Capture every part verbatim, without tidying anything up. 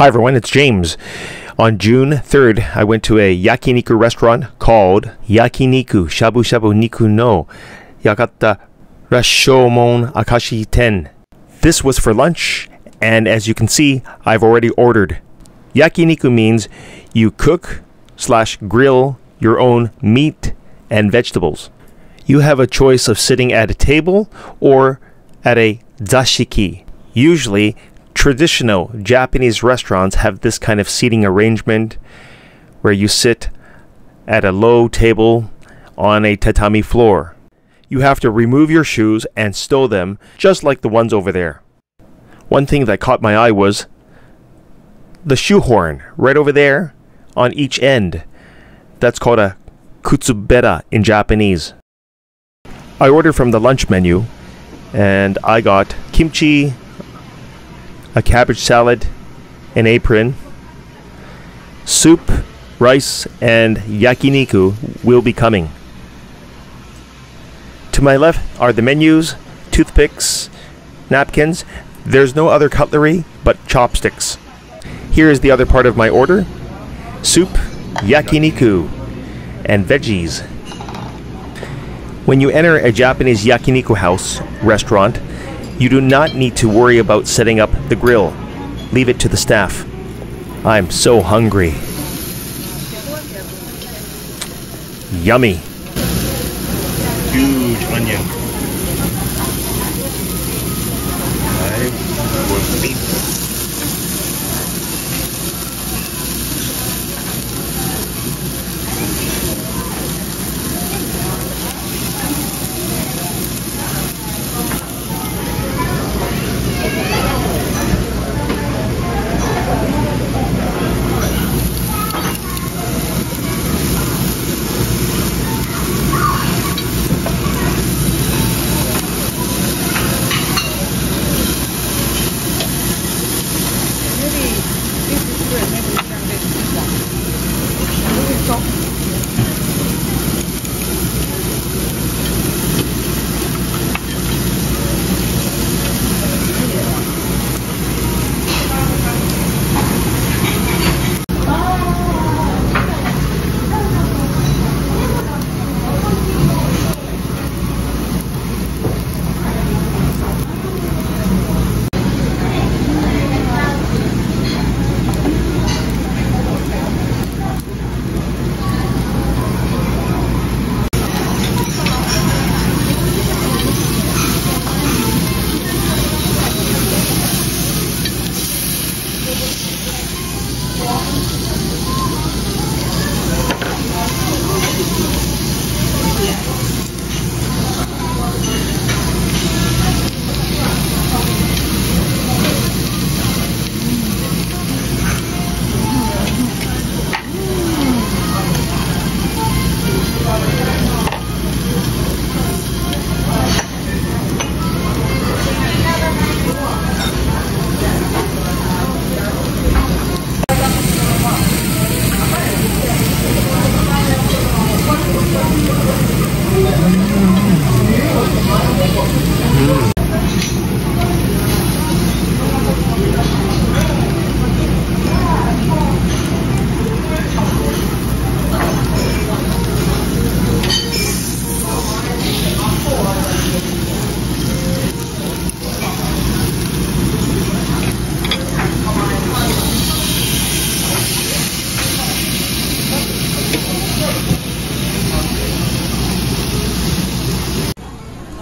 Hi everyone, it's James. On June third, I went to a yakiniku restaurant called Yakiniku Shabu Shabu Niku no Yakata Rashomon Akashi ten. This was for lunch, and as you can see, I've already ordered. Yakiniku means you cook slash grill your own meat and vegetables. You have a choice of sitting at a table or at a zashiki. Usually, traditional Japanese restaurants have this kind of seating arrangement where you sit at a low table on a tatami floor. You have to remove your shoes and stow them just like the ones over there. One thing that caught my eye was the shoehorn right over there on each end. That's called a kutsubera in Japanese. I ordered from the lunch menu and I got kimchi, a cabbage salad, an apron, soup, rice, and yakiniku will be coming. To my left are the menus, toothpicks, napkins. There's no other cutlery but chopsticks. Here is the other part of my order: soup, yakiniku, and veggies. When you enter a Japanese yakiniku house restaurant, you do not need to worry about setting up the grill. Leave it to the staff. I'm so hungry. Yummy. Huge onion.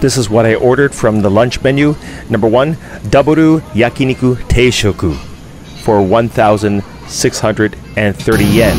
This is what I ordered from the lunch menu. Number one, Daburu Yakiniku Teishoku for one thousand six hundred thirty yen.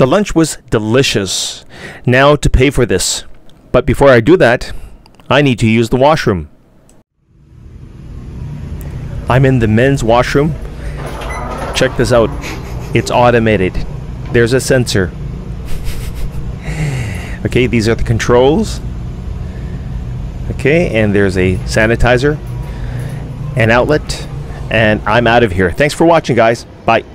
The lunch was delicious. Now to pay for this. But before I do that, I need to use the washroom. I'm in the men's washroom. Check this out. It's automated. There's a sensor. Okay, these are the controls. Okay, and there's a sanitizer, an outlet, and I'm out of here. Thanks for watching, guys. Bye.